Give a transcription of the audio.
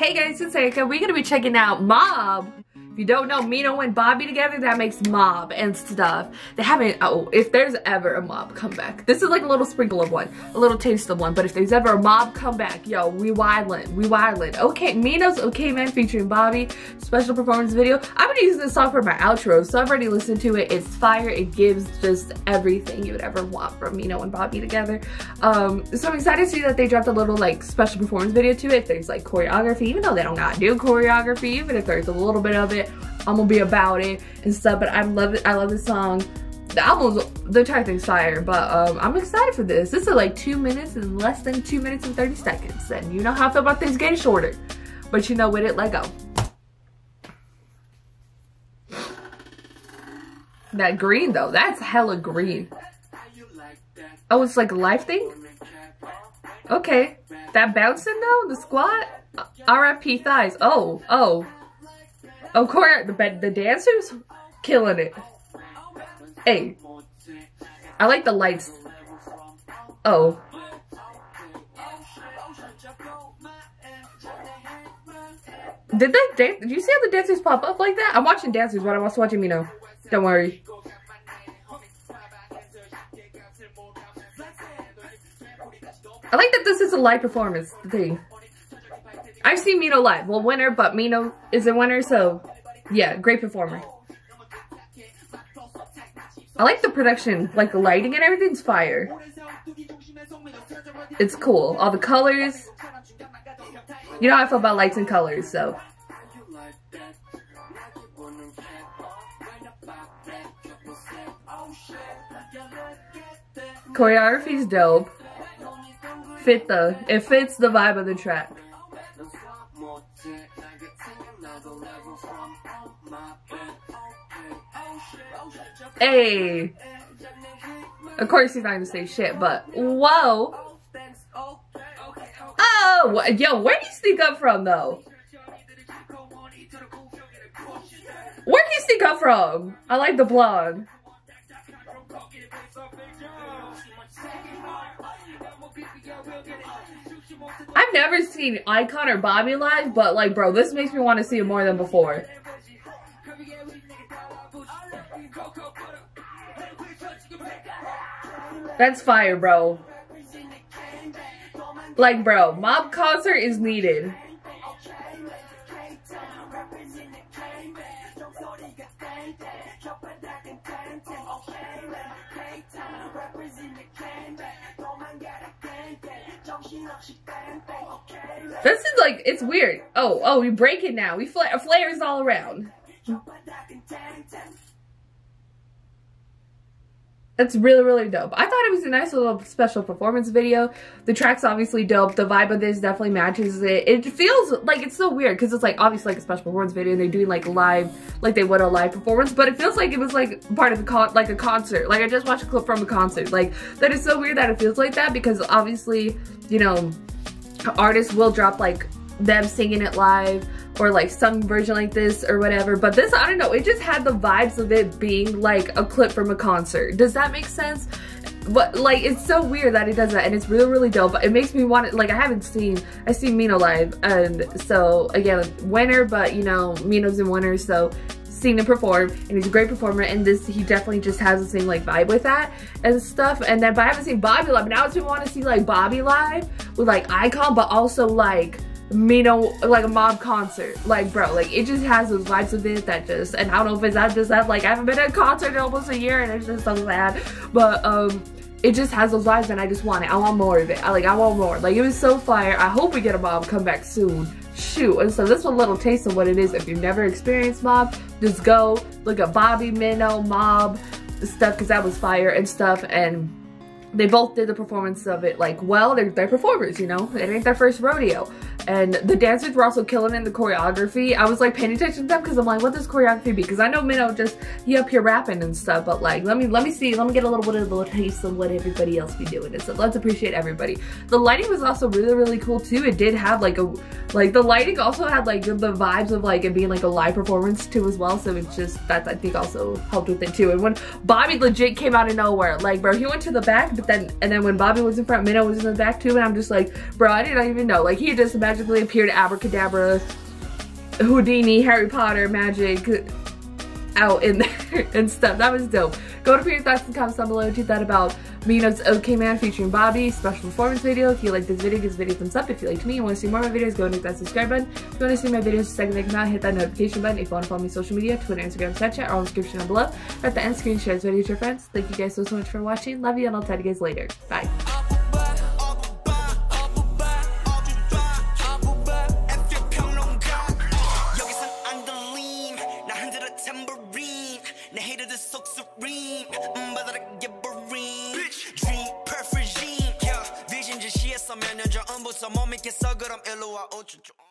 Hey guys, it's Erika. We're gonna be checking out Mob. If you don't know, Mino and Bobby together, that makes Mob and stuff. They haven't, if there's ever a Mob comeback. This is like a little sprinkle of one, a little taste of one, but if there's ever a Mob comeback, yo, we wildin'. Okay, Mino's Ok Man featuring Bobby, special performance video. I've been using this song for my outro, so I've already listened to it. It's fire, it gives just everything you would ever want from Mino and Bobby together. So I'm excited to see that they dropped a little like special performance video to it. There's like choreography. Even though they don't gotta do choreography, even if there's a little bit of it, I'm gonna be about it and stuff. But I love it. I love this song. The album's, the entire thing's fire. But I'm excited for this. This is like 2 minutes and less than 2 minutes and 30 seconds. And you know how I feel about things getting shorter. But you know, with it, let go. That green though, that's hella green. Oh, it's like a life thing? Okay. That bouncing though, the squat? RFP thighs. Oh. Of course, the dancers killing it. Hey, I like the lights. Oh. Did they dance? Did you see how the dancers pop up like that? I'm watching dancers, but I'm also watching Mino. Don't worry. I like that this is a live performance thing. I've seen Mino live. Well, Winner, but Mino is a winner, so yeah, great performer. I like the production, like the lighting and everything's fire. It's cool. All the colors. You know how I feel about lights and colors, so. Choreography's dope. It fits the vibe of the track. Hey, of course he's not gonna say shit, but whoa. Oh, yo, where'd you sneak up from though? Where'd you sneak up from? I like the blonde. I've never seen iKON or Bobby live, but like, bro, this makes me want to see it more than before. That's fire, bro. Like, bro, Mob concert is needed. This is like, it's weird. Oh, we break it now. We flares all around. That's really, really dope. I thought it was a nice little special performance video. The track's obviously dope. The vibe of this definitely matches it. It feels like, it's so weird because it's like obviously like a special performance video and they're doing like live, like they would a live performance, but it feels like it was like part of a concert. Like I just watched a clip from a concert. Like that is so weird that it feels like that because obviously, you know, artists will drop like them singing it live or like some version like this or whatever, but this, I don't know, it just had the vibes of it being like a clip from a concert. Does that make sense? But like, it's so weird that it does that, and it's really, really dope. It makes me want it. Like, I see Mino live, and so again, Winner, but you know, Mino's in Winner, so seen him perform, and he's a great performer, and this, he definitely just has the same like vibe with that and stuff. And then, but I haven't seen Bobby live. Now it's been wanting to see like Bobby live with like iKON, but also like Mino, like a Mob concert. Like, bro, like it just has those vibes of it that just, and I don't know if it's that just that like I haven't been at a concert in almost a year and it's just so sad, but it just has those vibes and I just want it. I want more of it. I want more. Like, it was so fire. I hope we get a Mob comeback soon. Shoot. And so this is a little taste of what it is. If you've never experienced Mob, just go look at Bobby, Mino, Mob stuff, because that was fire and stuff, and they both did the performance of it like well. They're performers, you know. It ain't their first rodeo. And the dancers were also killing in the choreography. I was like paying attention to them because I'm like, what does choreography be? Because I know Mino just, he up here rapping and stuff, but like, let me see, let me get a little bit of a taste of what everybody else be doing. And so let's appreciate everybody. The lighting was also really, really cool too. It did have like a, like the lighting also had like the vibes of like it being like a live performance too as well. So it's just, that I think also helped with it too. And when Bobby legit came out of nowhere, like bro, he went to the back, but then, and then when Bobby was in front, Mino was in the back too. And I'm just like, bro, I didn't even know. Like he just met magically appeared abracadabra, Houdini, Harry Potter, magic out in there and stuff. That was dope. Go to put your thoughts and comments down below. Do that about Mino's Ok Man featuring Bobby special performance video. If you like this video, give this video a thumbs up. If you liked me and want to see more of my videos, go and hit that subscribe button. If you want to see my videos the second they come out, hit that notification button. If you want to follow me on social media, Twitter, Instagram, Snapchat, are all in the description down below. At the end screen, share this video to your friends. Thank you guys so much for watching. Love you, and I'll tell you guys later. Bye. I'm in your umbo, so I'm making so good, I'm LOI ultra.